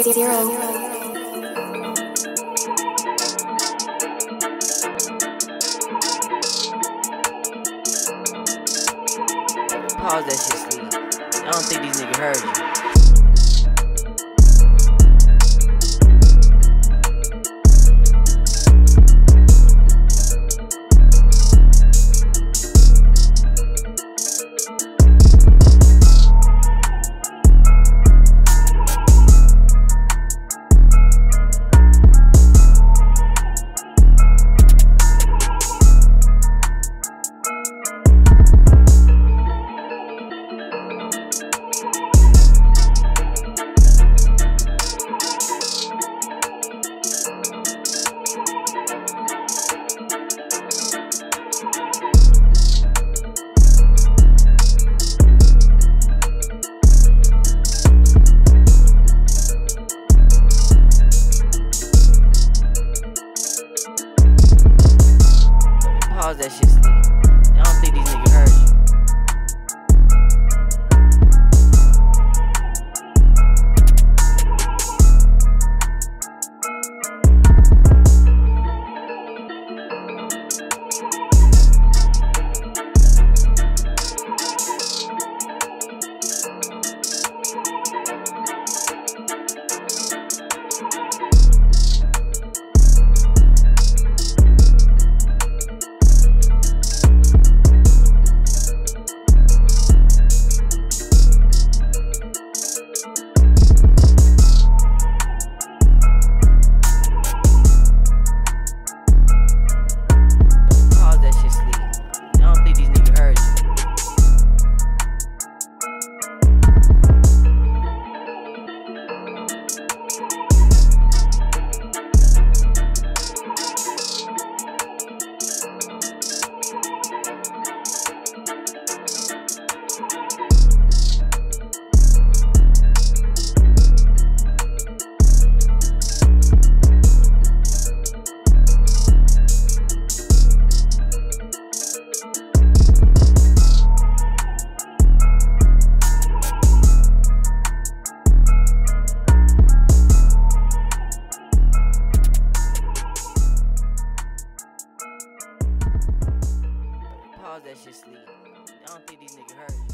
Zero. Pause that shit, sleep. I don't think these niggas heard you. Pause that shit, sleep. I don't think these niggas heard you. That shit, sleep. I don't think these niggas heard you.